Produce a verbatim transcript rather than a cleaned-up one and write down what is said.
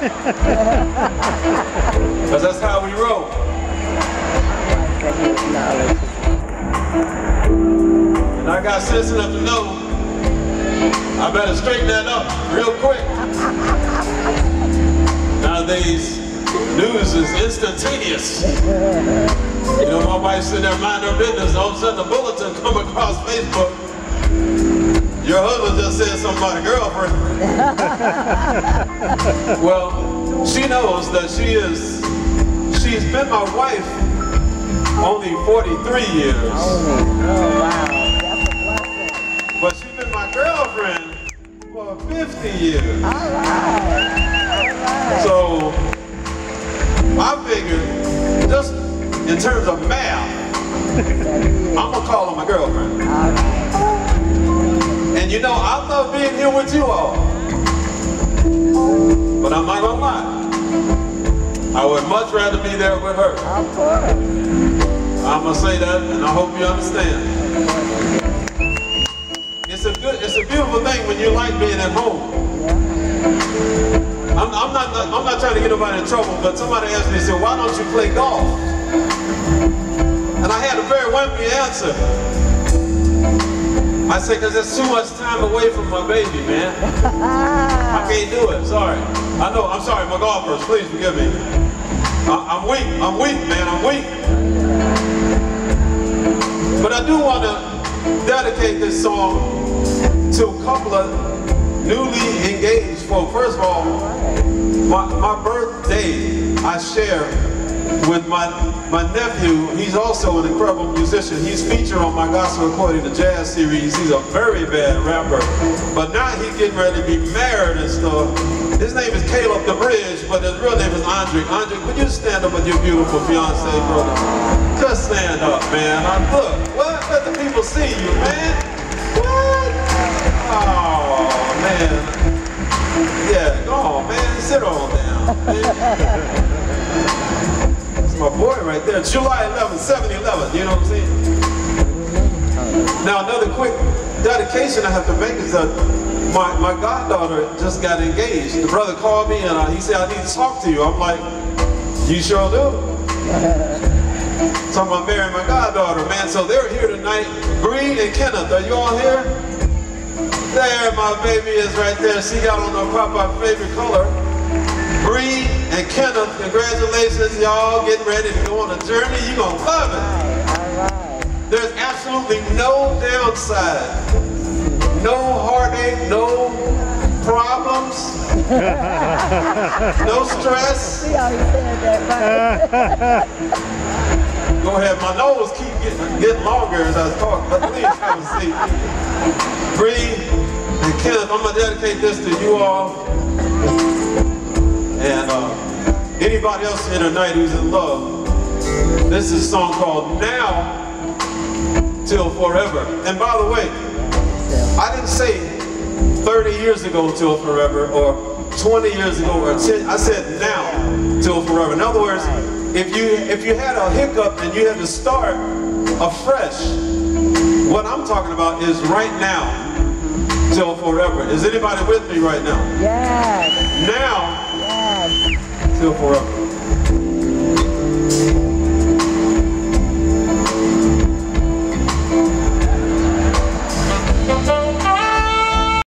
Because that's how we roll. And I got sensitive to know I better straighten that up real quick. Nowadays, news is instantaneous. You know, my wife's sitting there minding her business, all of a sudden the bulletin come across Facebook. Your husband just said something about a girlfriend. Well, she knows that she is, she's been my wife only forty-three years. Oh, oh wow, that's a blessing. But she's been my girlfriend for fifty years. All right. All right. So, I figured, just in terms of math, I'm gonna call her my girlfriend. Right. And you know, I love being here with you all. But I'm not gonna lie, I would much rather be there with her. Of course. I'm gonna say that, and I hope you understand. It's a good, it's a beautiful thing when you like being at home. I'm, I'm not I'm not trying to get nobody in trouble, but somebody asked me, they said, why don't you play golf? And I had a very wimpy answer. I said, because there's too much time away from my baby, man. I can't do it, sorry. I know, I'm sorry, my golfers, please forgive me. I, I'm weak, I'm weak, man, I'm weak. But I do want to dedicate this song to a couple of newly engaged folk. First of all, my, my birthday I share with my, my nephew. He's also an incredible musician. He's featured on my Gospel According to Jazz series. He's a very bad rapper. But now he's getting ready to be married and stuff. His name is Caleb the Bridge, but his real name is Andre. Andre, would you stand up with your beautiful fiancé, brother? Just stand up, man. I, look, what? Let the people see you, man. What? Oh. Man. Yeah, go on, man, sit on down, man. That's my boy right there, July eleventh, seven eleven, you know what I'm saying? Now another quick dedication I have to make is that my, my goddaughter just got engaged. The brother called me and uh, he said, I need to talk to you. I'm like, you sure do? So I'm marrying my goddaughter, man, so they're here tonight. Green and Kenneth, are you all here? There, my baby is right there. She got on her Popeye's favorite color. Bree and Kenneth, congratulations, y'all getting ready to go on a journey. You're going to love it. All right, all right. There's absolutely no downside. No heartache, no problems, no stress. See how you said that, right? Go ahead, my nose keep getting, getting longer as I was talking, but please have a seat. Bree and Kenneth, I'm going to dedicate this to you all, and uh, anybody else here tonight who's in love. This is a song called Now Till Forever. And by the way, I didn't say thirty years ago till forever, or twenty years ago, or ten, I said now till forever. In other words, if you, if you had a hiccup and you had to start afresh, what I'm talking about is right now till forever. Is anybody with me right now? Yes. Now yes. Till forever.